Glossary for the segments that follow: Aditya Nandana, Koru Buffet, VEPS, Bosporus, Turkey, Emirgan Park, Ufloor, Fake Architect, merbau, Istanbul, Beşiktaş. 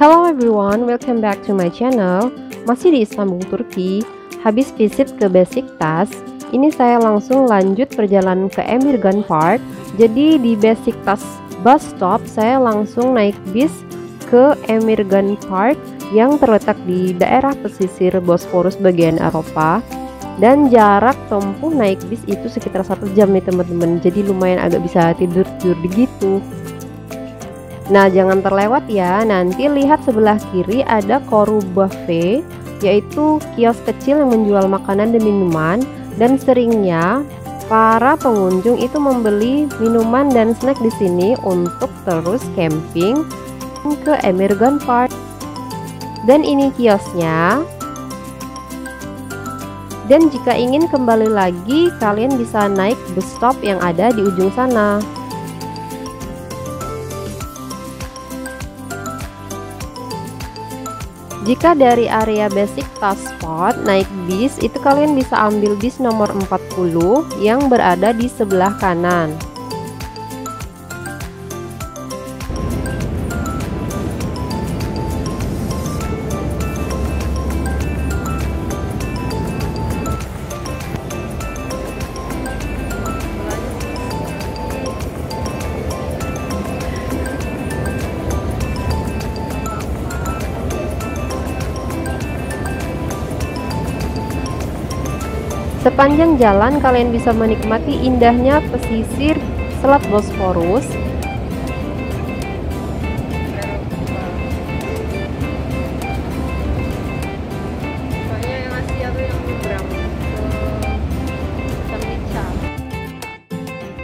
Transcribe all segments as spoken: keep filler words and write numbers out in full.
Hello everyone, welcome back to my channel. Masih di Istanbul, Turki. Habis visit ke Beşiktaş, ini saya langsung lanjut perjalanan ke Emirgan Park. Jadi di Beşiktaş bus stop, saya langsung naik bis ke Emirgan Park yang terletak di daerah pesisir Bosporus bagian Eropa. Dan jarak tempuh naik bis itu sekitar satu jam nih teman-teman. Jadi lumayan agak bisa tidur-tidur begitu. Nah, jangan terlewat ya. Nanti lihat sebelah kiri ada Koru Buffet, yaitu kios kecil yang menjual makanan dan minuman, dan seringnya para pengunjung itu membeli minuman dan snack di sini untuk terus camping ke Emirgan Park. Dan ini kiosnya. Dan jika ingin kembali lagi, kalian bisa naik bus stop yang ada di ujung sana. Jika dari area Beşiktaş Spot naik bis, itu kalian bisa ambil bis nomor empat puluh yang berada di sebelah kanan. Sepanjang jalan kalian bisa menikmati indahnya pesisir Selat Bosporus.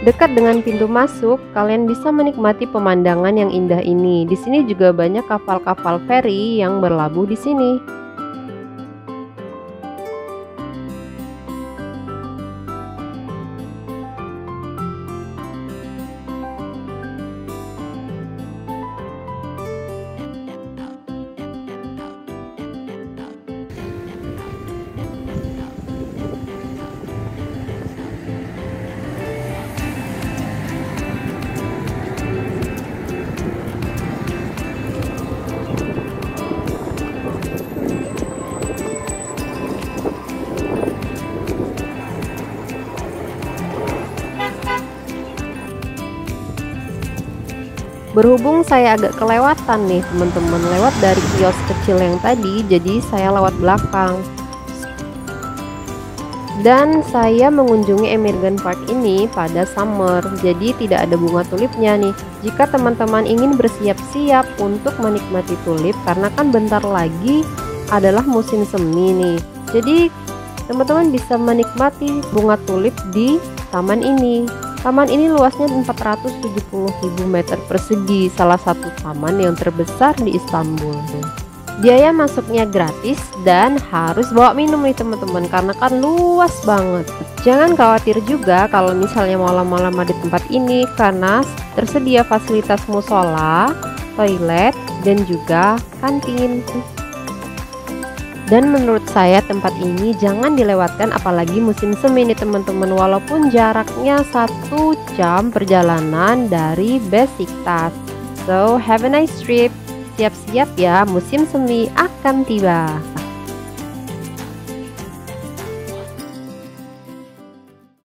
Dekat dengan pintu masuk, kalian bisa menikmati pemandangan yang indah ini. Di sini juga banyak kapal-kapal feri yang berlabuh di sini. Berhubung saya agak kelewatan nih teman-teman, lewat dari kios kecil yang tadi, jadi saya lewat belakang. Dan saya mengunjungi Emirgan Park ini pada summer, jadi tidak ada bunga tulipnya nih. Jika teman-teman ingin bersiap-siap untuk menikmati tulip, karena kan bentar lagi adalah musim semi nih. Jadi teman-teman bisa menikmati bunga tulip di taman ini. Taman ini luasnya empat ratus tujuh puluh ribu meter persegi, salah satu taman yang terbesar di Istanbul. Biaya masuknya gratis dan harus bawa minum nih teman-teman, karena kan luas banget. Jangan khawatir juga kalau misalnya mau lama-lama di tempat ini, karena tersedia fasilitas musola, toilet, dan juga kantin. Dan menurut saya tempat ini jangan dilewatkan, apalagi musim semi nih teman-teman, walaupun jaraknya satu jam perjalanan dari Beşiktaş. So have a nice trip, siap-siap ya, musim semi akan tiba.